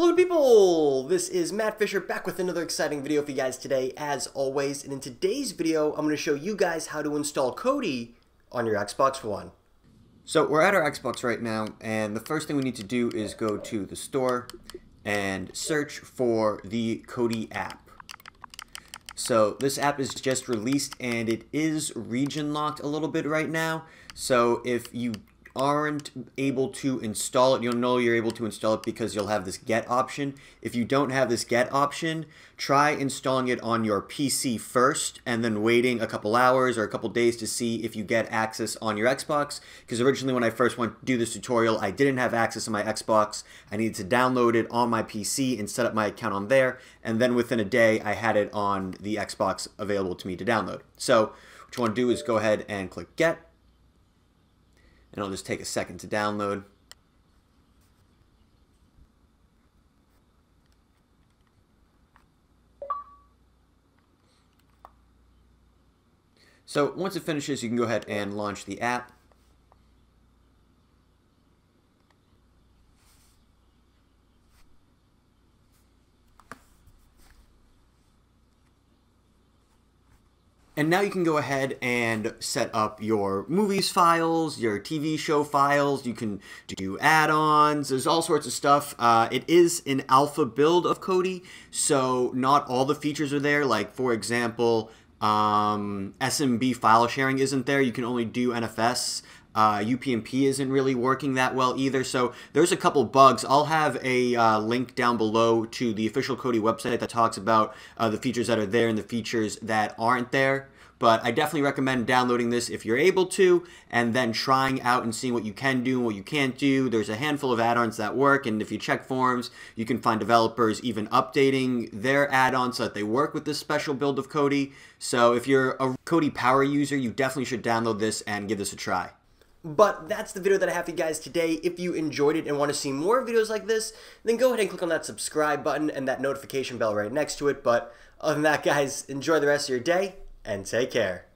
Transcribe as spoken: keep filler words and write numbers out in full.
Hello people, this is Matt Fisher back with another exciting video for you guys today as always, and in today's video I'm going to show you guys how to install Kodi on your Xbox One. So we're at our Xbox right now, and the first thing we need to do is go to the store and search for the Kodi app. So this app is just released and it is region locked a little bit right now, so if you aren't able to install it, you'll know you're able to install it because you'll have this get option. If you don't have this get option, try installing it on your P C first and then waiting a couple hours or a couple days to see if you get access on your Xbox, because originally when I first went to do this tutorial I didn't have access on my Xbox. I needed to download it on my P C and set up my account on there, and then within a day I had it on the Xbox available to me to download. So what you want to do is go ahead and click get. And it'll just take a second to download. So once it finishes, you can go ahead and launch the app. And now you can go ahead and set up your movies files, your T V show files, you can do add-ons, there's all sorts of stuff. Uh, it is an alpha build of Kodi, so not all the features are there. Like for example, um, S M B file sharing isn't there, you can only do N F S. Uh, U P n P isn't really working that well either, so there's a couple bugs. I'll have a uh, link down below to the official Kodi website that talks about uh, the features that are there and the features that aren't there, but I definitely recommend downloading this if you're able to and then trying out and seeing what you can do and what you can't do. There's a handful of add-ons that work, and if you check forums you can find developers even updating their add-ons so that they work with this special build of Kodi. So if you're a Kodi power user, you definitely should download this and give this a try. But that's the video that I have for you guys today. If you enjoyed it and want to see more videos like this, then go ahead and click on that subscribe button and that notification bell right next to it. But other than that, guys, enjoy the rest of your day and take care.